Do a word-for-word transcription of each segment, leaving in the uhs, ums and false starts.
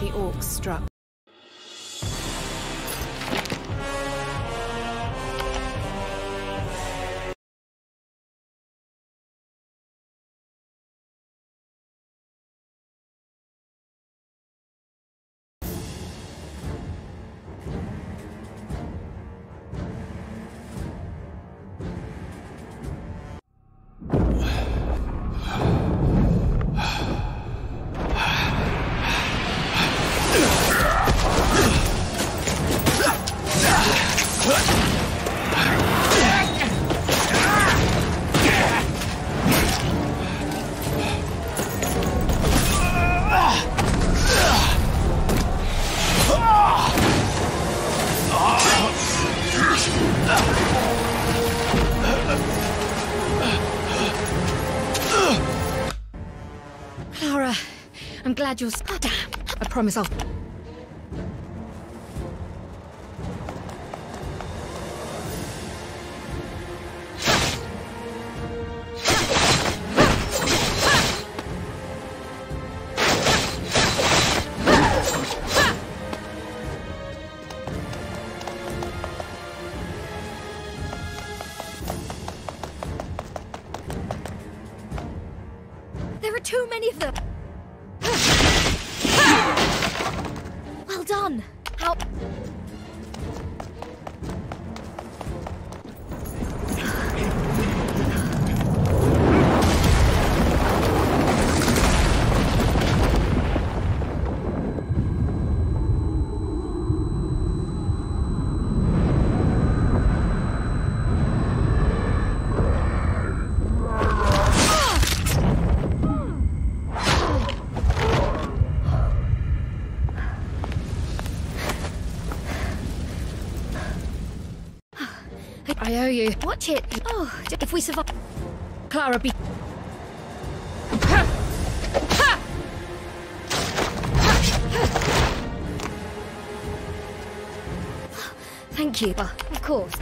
The orc struck. Clara, I'm glad you're sp- Damn, I promise I'll- I owe you. Watch it. Oh, if we survive, Clara be. Thank you. Well, of course.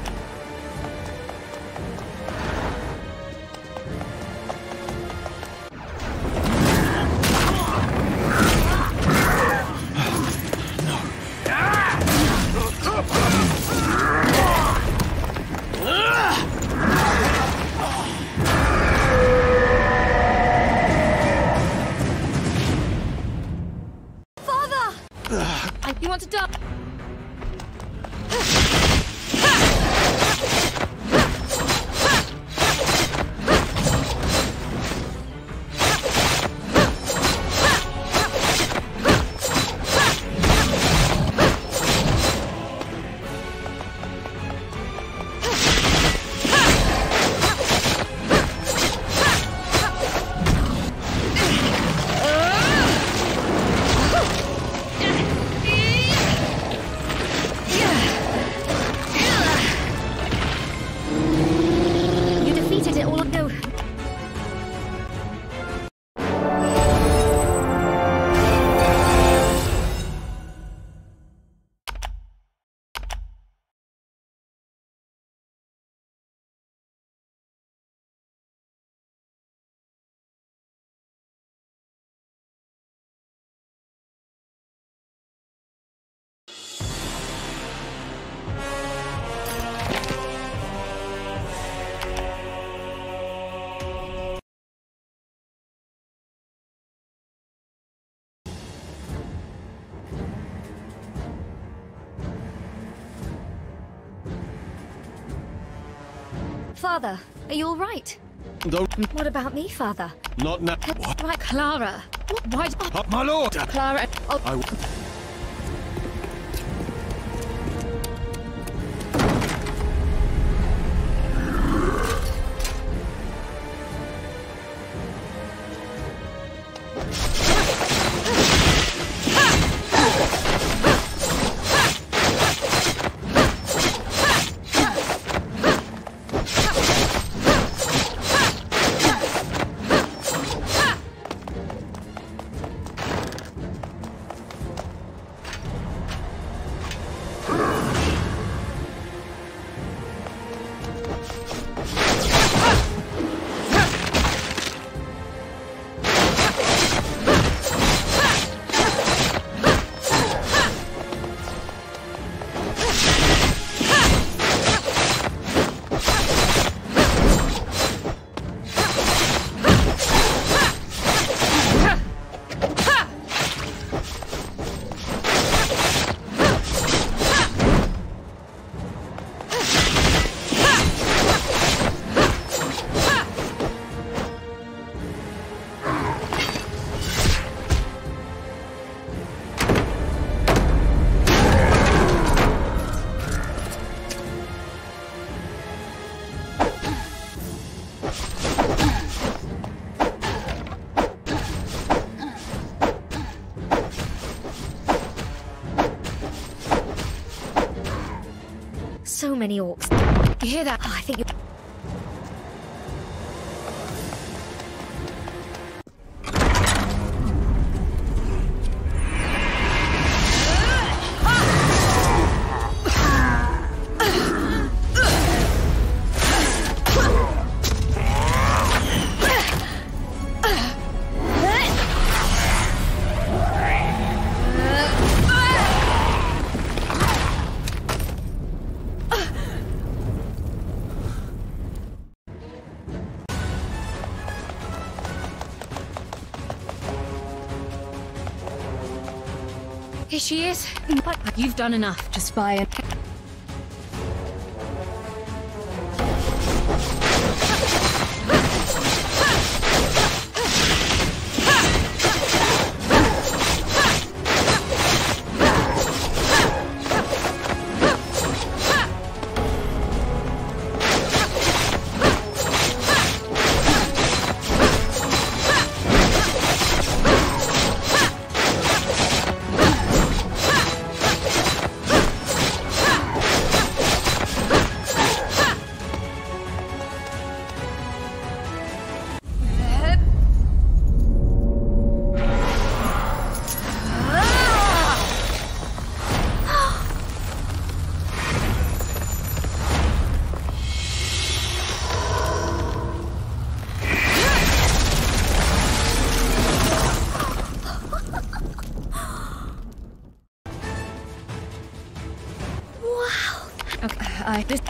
Father, are you all right? Don't. What about me, Father? Not now. What? Right, Clara. What? Why? Oh. My lord. Clara. Oh. I w So many orcs. You hear that? Oh, I think you. Here she is, but you've done enough to spy and I just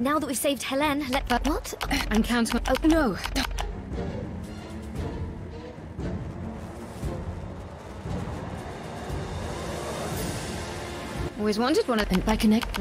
Now that we've saved Helene, let but what? I'm counting. Oh no! Always wanted one of them. By connect.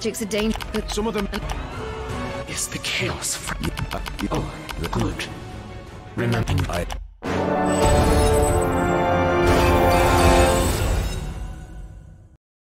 magic's a danger. Some of them is the chaos. Oh, the good. Remember, I